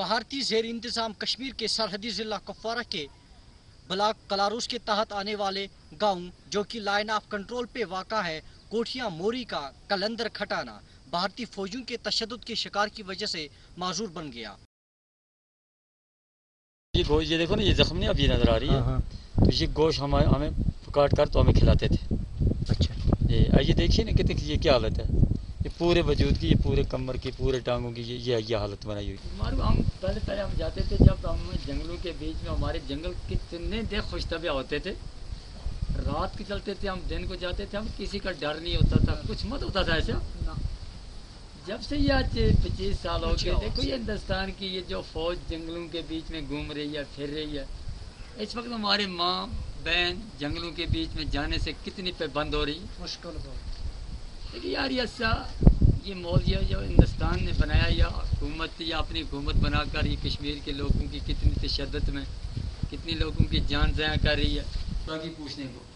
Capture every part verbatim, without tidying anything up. भारतीय जेर इंतज़ाम कश्मीर के सरहदी ज़िला कुपवारा के ब्लाक कलारूस के तहत आने वाले गांव जो कि लाइन ऑफ कंट्रोल पे वाक़ा है कोठिया मोरी का कलंदर खटाना भारतीय फौजियों के तशद्दुद के शिकार की वजह से माजूर बन गया। ये गोश, ये देखो ना, ये जख्म अब ये नजर आ रही है, तो ये गोश हम हमें काट कर तो हमें खिलाते थे। अच्छा, ये आइए देखिए ना कि ये क्या हालत है, ये पूरे वजूद की, ये पूरे कमर की, पूरे टांगों की, ये ये हालत बनाई हुई। हमारे हम पहले पहले हम जाते थे, जब हम जंगलों के बीच में हमारे जंगल कितने देख खुशतबिया होते थे, रात के चलते थे हम, दिन को जाते थे हम, किसी का डर नहीं होता था, कुछ मत होता था ऐसा। जब से ये आज पच्चीस साल हो गए, देखो ये हिंदुस्तान की ये जो फौज जंगलों के बीच में घूम रही है, फिर रही है, इस वक्त हमारे माँ बहन जंगलों के बीच में जाने से कितनी पाबंद हो रही है, मुश्किल हो। देखिए यार, ये ऐसा ये मौल ये जो हिंदुस्तान ने बनाया या हुकूमत या अपनी हुकूमत बनाकर ये कश्मीर के लोगों की कितनी तशद्दुद में कितनी लोगों की जान ज़ाया कर रही है। बाकी पूछने को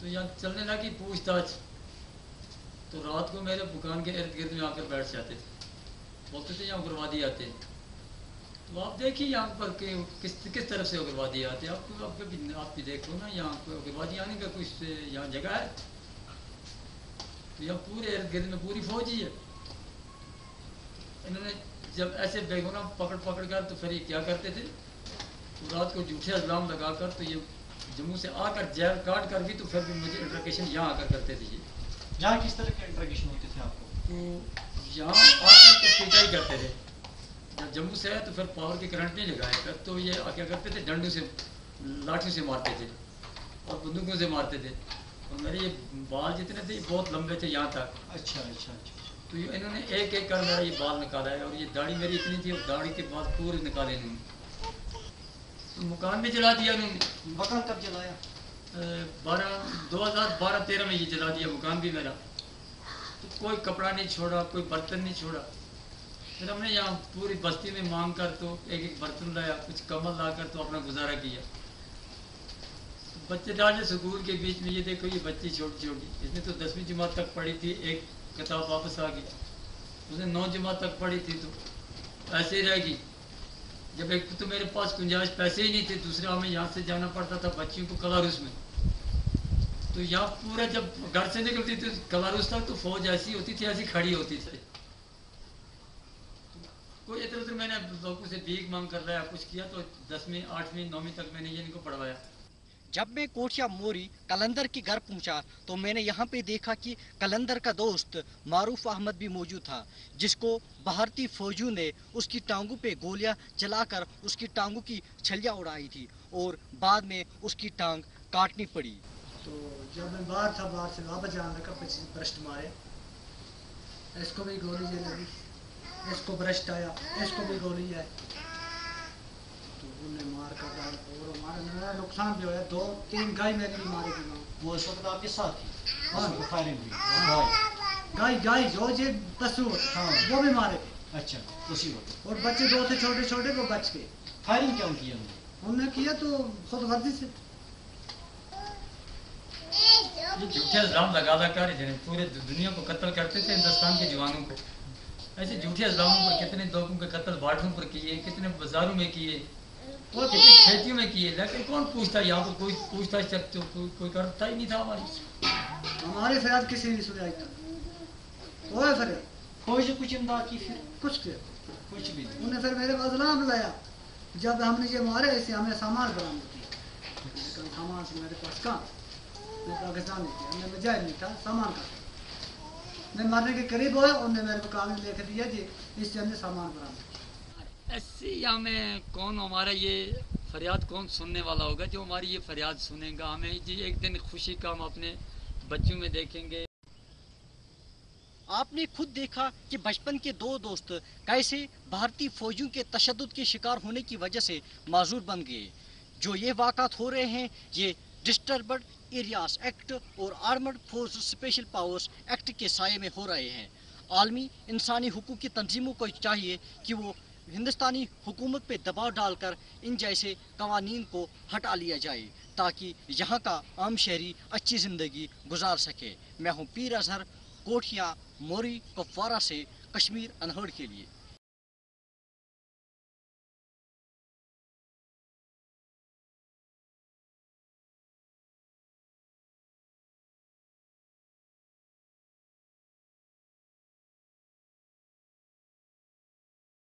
तो यार चलने लगी पूछताछ, तो रात को मेरे दुकान के इर्द गिर्द में आकर बैठ जाते थे, बोलते थे यहाँ उग्रवादी आते हैं। तो आप देखिए यहाँ पर कि किस किस तरफ से उग्रवादी आते हैं, आपको आप भी आप भी देख लो ना, यहाँ पर उग्रवादी आने का कुछ यहाँ जगह है, तो यहाँ पूरे इर्द गिर्द में पूरी फौज ही है। इन्होंने जब ऐसे बेगुनाह पकड़ पकड़ कर तो फिर ये क्या करते थे, तो रात को झूठे इल्ज़ाम लगा कर तो ये जम्मू से आकर जेल काट कर भी तो फिर भी मुझे इंटरोगेशन यहाँ आकर करते थे। ये यहाँ किस तरह के इंटरोगेशन होते थे आपको? तो यहाँ आकर तो पीटाई करते थे, जब जम्मू से आया तो फिर पावर के करंट नहीं लगाया कर, तो ये क्या करते थे, डंडों से लाठियों से मारते थे और बंदूकों से मारते थे, और मेरे ये बाल जितने थे बहुत लंबे थे यहाँ तक। अच्छा अच्छा अच्छा। तो ये इन्होंने एक एक कर मेरा ये बाल निकाला है, और ये दाढ़ी मेरी इतनी थी, और दाढ़ी के बाद पूरे निकाले इन्होंने, तो मकान भी जला दिया इन्होंने। मकान कब जलाया? बारह दो हज़ार बारह तेरह में ये जला दिया मकान भी मेरा, तो कोई कपड़ा नहीं छोड़ा, कोई बर्तन नहीं छोड़ा। फिर हमने यहाँ पूरी बस्ती में मांग कर तो एक एक बर्तन लाया, कुछ कम्बल ला कर तो अपना गुजारा किया। तो बच्चे डाले स्कूल के बीच में, ये देखो ये बच्ची छोटी छोटी, इसने तो दसवीं जमात तक पढ़ी थी, एक किताब वापस आ गई, उसने नौ जमात तक पढ़ी थी, तो ऐसे ही रहेगी। जब एक तो मेरे पास गुंजाइश पैसे ही नहीं थे, दूसरा हमें यहाँ से जाना पड़ता था बच्चियों को कलारूस में, तो यहाँ पूरा जब घर से निकलती थी कलारूस तक तो फौज ऐसी होती थी, ऐसी खड़ी होती थी। कोई इधर उधर मैंने लोगों से भीख मांग कर लाया, कुछ किया, तो दसवीं आठवीं नौवीं तक मैंने ये इनको पढ़वाया। जब मैं कोठिया मोरी कलंदर के घर पहुंचा तो मैंने यहाँ पे देखा कि कलंदर का दोस्त मारूफ अहमद भी मौजूद था, जिसको भारतीय फौजियों ने उसकी टांगों पे गोलियां चलाकर उसकी टांगों की छलियां उड़ाई थी और बाद में उसकी टांग काटनी पड़ी। तो जब मैं बाहर था, बाहर से वापस जाने लगा, पच्चीस ब्रश मारे, इसको भी गोली लगी, इसको ब्रश आया, इसको भी गोली आई, उन्हें मार कर डाल, और हमारा मेरा नुकसान भी हुआ, दो तीन गाय मेरी भी मारी थी। वो इस वक्त आपके साथ थी? फायरिंग हुई गाय गाय जो जे पशु हाँ वो भी मारे थे। अच्छा, उसी वक्त। और बच्चे दो थे छोटे छोटे, वो बच के। फायरिंग क्यों किया उन्होंने? किया तो खुद वर्दी से। ये झूठे इल्ज़ाम लगा लगा पूरे दुनिया को कत्ल करते थे, हिंदुस्तान के जवानों को ऐसे झूठे इल्ज़ामों पर कितने लोगों के कत्ल बाटों पर किए, कितने बाजारों में किए, वो कितनी खेतियों में किए, लेकिन कौन पूछता? यहाँ पर कोई पूछता ही तो कोई कोई करता ही नहीं था। हमारी हमारे फरियाद किसी ने सुनाई था, वो है फरियाद कोई से कुछ इमदाद की, फिर कुछ किया कुछ भी उन्हें। फिर मेरे पास इल्ज़ाम लाया, जब हमने ये मारे ऐसे हमें सामान बरामद किया, सामान से मेरे पास कहाँ मैं पाकिस्तान नहीं था, हमने जाहिर नहीं था सामान का, मैं मारने के करीब हुआ, उन्हें मेरे को कागज लेकर दिया जी इस जन ने सामान बरामद किया। ऐसे यहाँ में कौन हमारा ये फरियाद कौन सुनने वाला होगा जो हमारी ये फरियाद सुनेगा? हमें जी एक दिन खुशी का हम अपने बच्चों में देखेंगे। आपने खुद देखा कि बचपन के दो दोस्त कैसे भारतीय फौजियों के तशद्दुद के शिकार होने की वजह से माजूर बन गए। जो ये वाक़ात हो रहे हैं ये डिस्टर्बड एरियाज एक्ट और armed force special powers act के साये में हो रहे हैं। आलमी इंसानी हुकूक की तंजीमों को चाहिए कि वो हिंदुस्तानी हुकूमत पे दबाव डालकर इन जैसे कवानीन को हटा लिया जाए, ताकि यहाँ का आम शहरी अच्छी ज़िंदगी गुजार सके। मैं हूँ पीर अजहर, कोठिया मोरी कुपवारा से कश्मीर अनहर्ड के लिए।